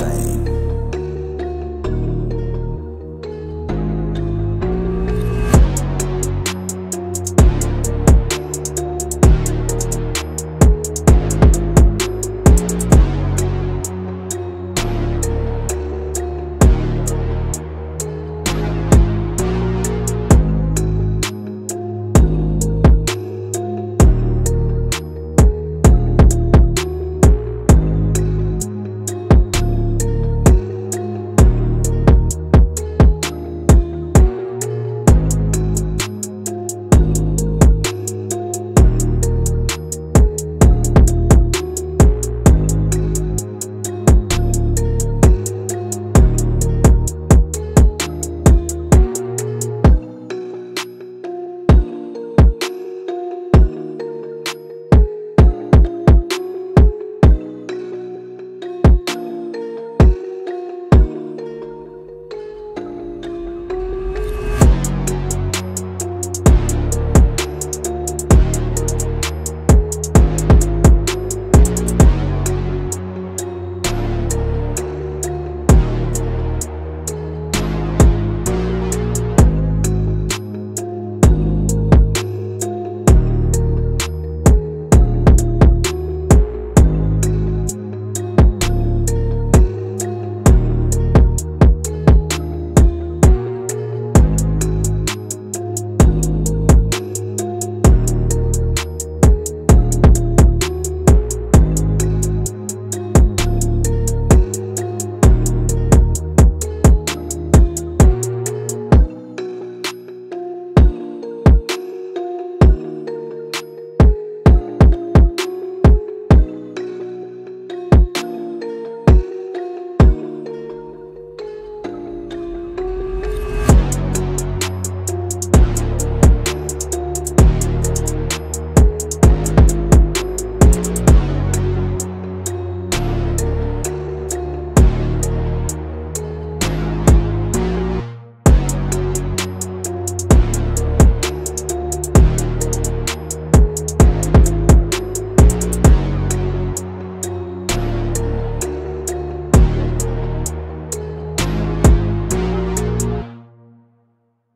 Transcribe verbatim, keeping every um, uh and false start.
insane.